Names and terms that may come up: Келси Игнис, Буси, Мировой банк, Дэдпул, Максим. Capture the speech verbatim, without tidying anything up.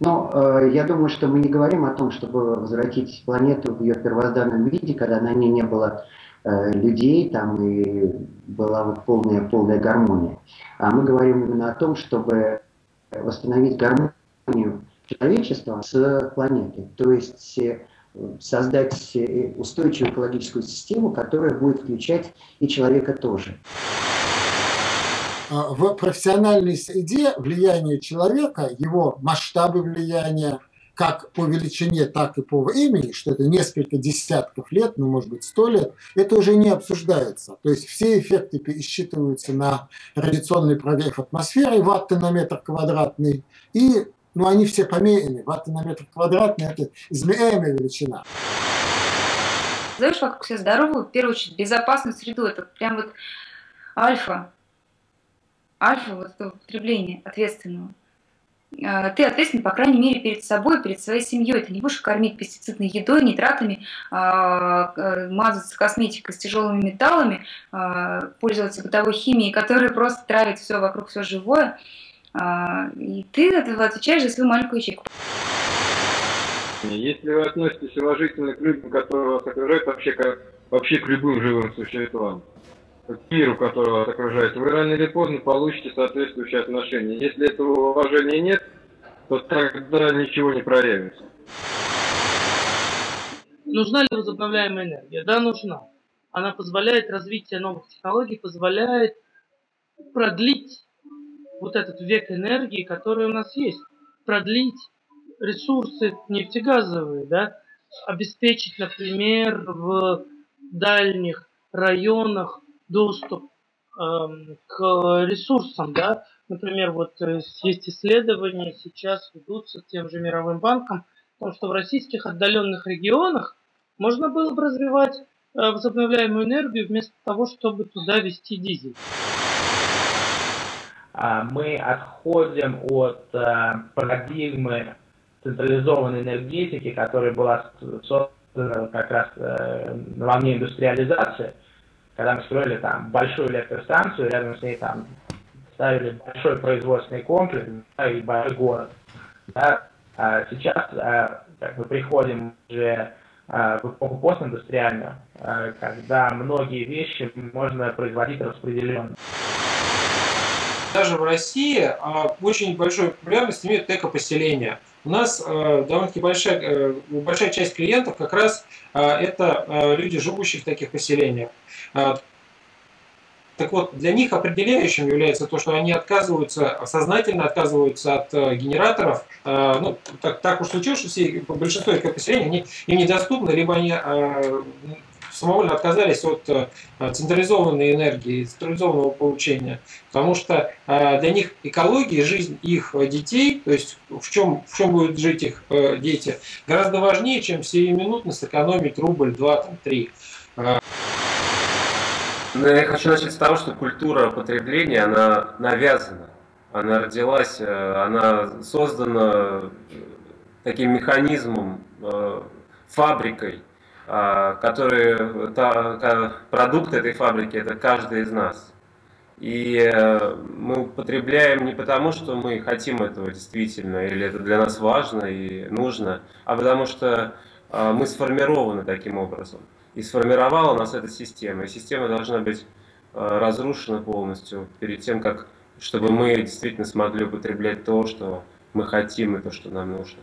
Но э, я думаю, что мы не говорим о том, чтобы возвратить планету в ее первозданном виде, когда на ней не было э, людей, там и была вот полная, полная гармония. А мы говорим именно о том, чтобы восстановить гармонию человечества с планетой. То есть э, создать устойчивую экологическую систему, которая будет включать и человека тоже. В профессиональной среде влияние человека, его масштабы влияния, как по величине, так и по времени, что это несколько десятков лет, ну, может быть, сто лет, это уже не обсуждается. То есть все эффекты пересчитываются на радиационный прогрев атмосферы, ватты на метр квадратный, и ну, они все померены. Ватты на метр квадратный – это измеряемая величина. Знаешь, вокруг все здоровы, в первую очередь, безопасную среду. Это прям вот альфа. Альфа, вот это употребление ответственного. Ты ответственен, по крайней мере, перед собой, перед своей семьей. Ты не будешь кормить пестицидной едой, нитратами, мазаться косметикой с тяжелыми металлами, пользоваться бытовой химией, которая просто травит все вокруг, все живое. И ты отвечаешь за свою маленькую ячейку. Если вы относитесь уважительно к людям, которые вас окружают, вообще, как, вообще к любым живым существам, к миру, который вас окружает, вы рано или поздно получите соответствующие отношения. Если этого уважения нет, то тогда ничего не проявится. Нужна ли возобновляемая энергия? Да, нужна. Она позволяет развитие новых технологий, позволяет продлить вот этот век энергии, который у нас есть. Продлить ресурсы нефтегазовые, да? Обеспечить, например, в дальних районах доступ э, к ресурсам, да, например, вот есть исследования, сейчас ведутся тем же Мировым банком, потому что в российских отдаленных регионах можно было бы развивать э, возобновляемую энергию вместо того, чтобы туда везти дизель. Мы отходим от э, парадигмы централизованной энергетики, которая была создана как раз э, на волне индустриализации. Когда мы строили там большую электростанцию, рядом с ней там ставили большой производственный комплекс, да, и большой город. Да. А сейчас а, как мы приходим уже а, в эпоху постиндустриальную, а, когда многие вещи можно производить распределенно. Даже в России а, очень большую популярность имеют эко-поселения. У нас э, довольно-таки большая, э, большая часть клиентов как раз э, это э, люди, живущие в таких поселениях. Э, так вот, для них определяющим является то, что они отказываются, сознательно отказываются от э, генераторов. Э, ну, так, так уж случилось, что все, большинство этих поселений они, им недоступны, либо они э, самовольно отказались от централизованной энергии, централизованного получения, потому что для них экология, жизнь их детей, то есть в чем, в чем будут жить их дети, гораздо важнее, чем сиюминутно сэкономить рубль, два, там, три. Я хочу начать с того, что культура потребления, она навязана, она родилась, она создана таким механизмом, фабрикой, которые та, продукт этой фабрики – это каждый из нас. И мы употребляем не потому, что мы хотим этого действительно, или это для нас важно и нужно, а потому что мы сформированы таким образом. И сформировала нас эта система. И система должна быть разрушена полностью перед тем, как, чтобы мы действительно смогли употреблять то, что мы хотим, и то, что нам нужно.